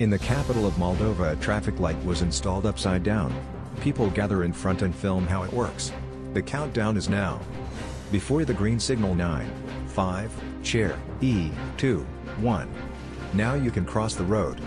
In the capital of Moldova, a traffic light was installed upside down. People gather in front and film how it works. The countdown is now. Before the green signal 9, 5, chair, E, 2, 1. Now you can cross the road.